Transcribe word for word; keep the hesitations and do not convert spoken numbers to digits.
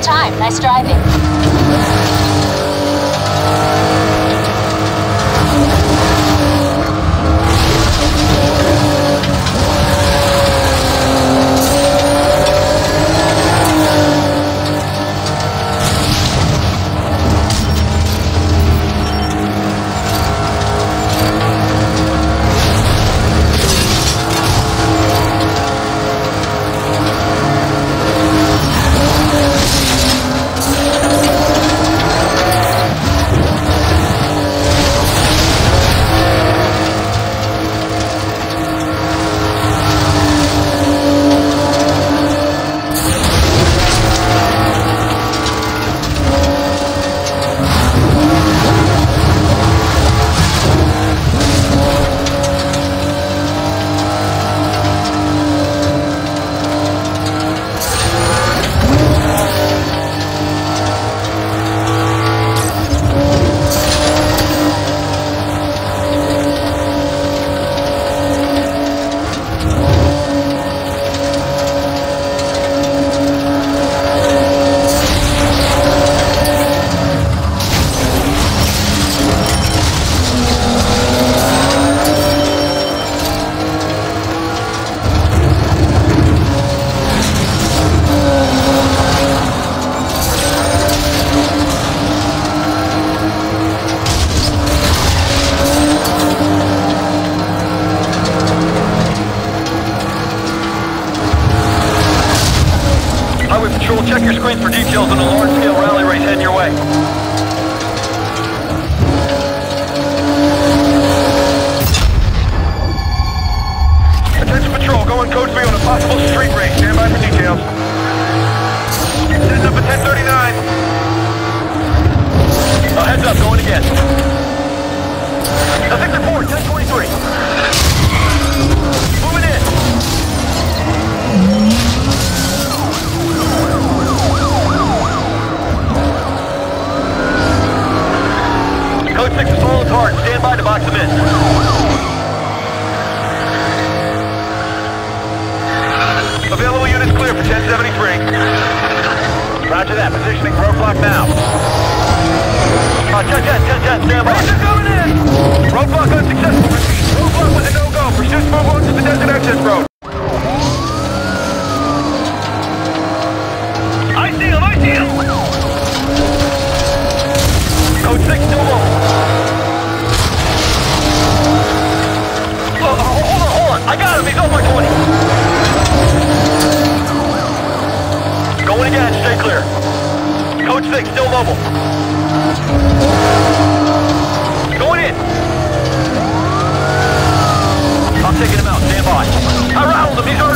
Good time. Nice driving. Check your screen for details on a large-scale rally race heading your way. Attention patrol, go on code three on a possible street race. Stand by for details. Heads up at ten thirty-nine. Uh, heads up, going again. I think report, ten twenty-three. Moving in. Code six is followed hard. Stand by to box them in. Available units clear for ten seventy-three. Roger that. Positioning roadblock now. ten ten, ten ten, stand by. Coming in! Roadblock unsuccessful. Roadblock was a no-go. Pursuits move on to the desert access road. I see him! I see him! Code six, no more. I got him, he's over twenty. Going again, stay clear. Code six, still mobile. Going in. I'm taking him out, stand by. I rattled him, he's over.